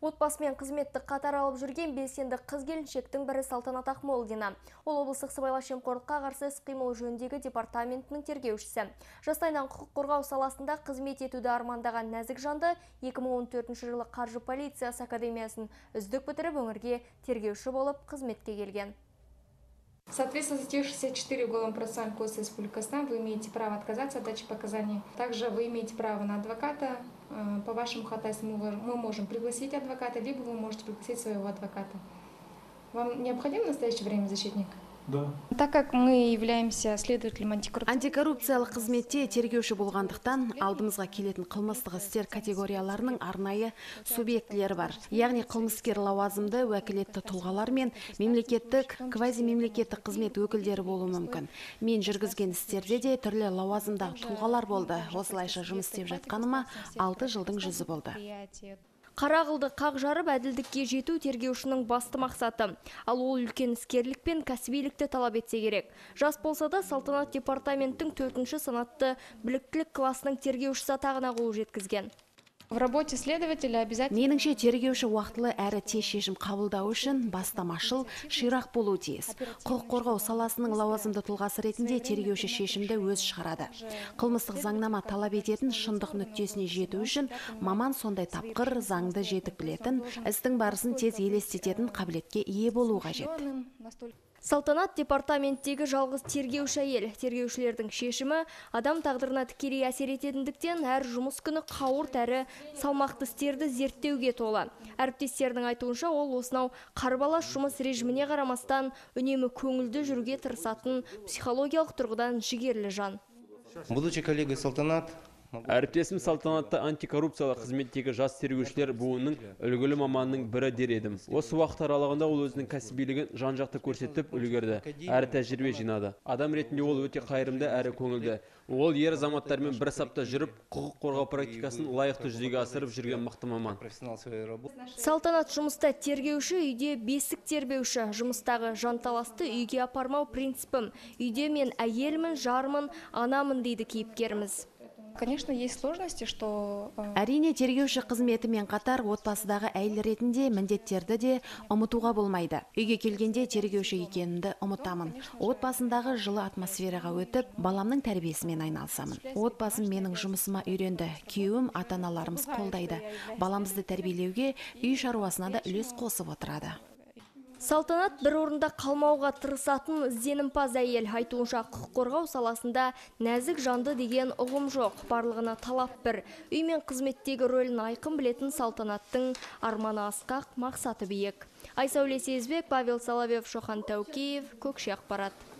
Отбасымен қызметті қатар алып жүрген белсенді қыз-келіншектің бірі Салтанат Ахмолдина. Ол облыстық сыбайлас жемқорлыққа қарсы іс-қимыл жөніндегі департаментінің тергеушісі. Жастайынан құқық қорғау саласында қызмет етуді армандаған нәзік жанды 2014 жылы қаржы полициясы академиясын үздік бітіріп өңірге тергеуші болып қызметке келген. Соответственно, за те 64 уголовным процессуальным кодексом Республики Казахстан вы имеете право отказаться от дачи показаний. Также вы имеете право на адвоката. По вашему ходатайству мы можем пригласить адвоката, либо вы можете пригласить своего адвоката. Вам необходим в настоящее время защитник? Да. Так как мы являемся следователем антикоррупциялық қызметте тергеуші болғандықтан, алдымызға келетін қылмыстық істер категорияларының арнайы субъектілері бар. Яғни қылмыскер лауазымды уәкілетті тұлғалар мен мемлекеттік, квазимемлекеттік қызмет өкілдері болуы мүмкін. Мен жүргізген істерде де түрлі лауазымдағы тұлғалар болды. Осылайша жұмыс істеп жатқаныма 6 жылдың жүзі болды. Қарағылды қақ жарып әділдікке жету тергеушінің басты мақсаты. Ал ол үлкен іскерлік пен кәсібилікті талап етсе керек. Жас болса да Салтанат департаменттің 4-ші санатты біліктілік класының тергеушісі атағына қол жеткізген. В работе следователя обязательно... Меніңше тергеуші уақытылы әрі тез шешім қабылдау үшін бастамашыл, ширақ болу тиіс. Құқық қорғау саласының лауазымды тұлғасы ретінде тергеуші шешімді өз шығарады. Қылмыстық заңнама талап ететін шындық нүктесіне жету үшін маман сондай тапқыр, заңды жетік білетін, істің барысын тез елестететін қабілетке ие болу қажет. Салтанат департаменттегі жалғыз тергеуші әйел. Тергеушілердің шешімі адам тағдырына тікелей әсер ететіндіктен әр жұмыс күні қауырт әрі салмақты істерді зерттеуге толы. Әріптестердің айтуынша ол осынау қарбалас жұмыс режиміне қарамастан үнемі көңілді жүруге тырысатын психологиялық тұрғыдан жігерлі жан. Будучи коллегой Салтанат, әріптесім Салтанатта антикоррупциялық қызметтегі жас тергеушілер буынның үлгілі маманның бірі дер едім. Осы уақыт аралығында ол өзінің кәсібилігін жан-жақты көрсетіп үлгерді, әрі тәжірибе жинады. Адам ретінде ол өте қайырымды әрі көңілді. Ол ер азаматтармен бір сапта жүріп, құқық қорғау практикасын лайықты жүзеге асырып жүрген мықты маман. Салтанат жұмыста тергеуші, үйде бесік тербеуші. Жұмыстағы жанталасты үйге апармау принципім. Үйде мен әйелмін, жармын, анамын дейді кейіпкеріміз. Конечно, есть сложности, что... Әрине, тергеуші қызметімен қатар отбасыдағы әйел ретінде міндеттерді де ұмытуға болмайды. Үйге келгенде тергеуші екенімді ұмытамын. Отбасындағы жылы атмосфераға өтіп, баламның тәрбиесімен айналсамын. Отбасым менің жұмысыма үйренді. Күйеуім, ата-аналарымыз қолдайды. Баламызды тәрбиелеуге үй шаруасына да үлес қосып отырады. Салтанат бір орында қалмауға тырысатын ізденімпаз әйел. Айтуынша құқық қорғау саласында нәзік жанды деген ұғым жоқ, барлығына талап бір. Үй мен қызметтегі рөлін айқын білетін Салтанаттың арманы асқақ, мақсаты биік. Айсауле Сезбек, Павел Салавев, Шохан Таукеев, Көкше Ақпарат.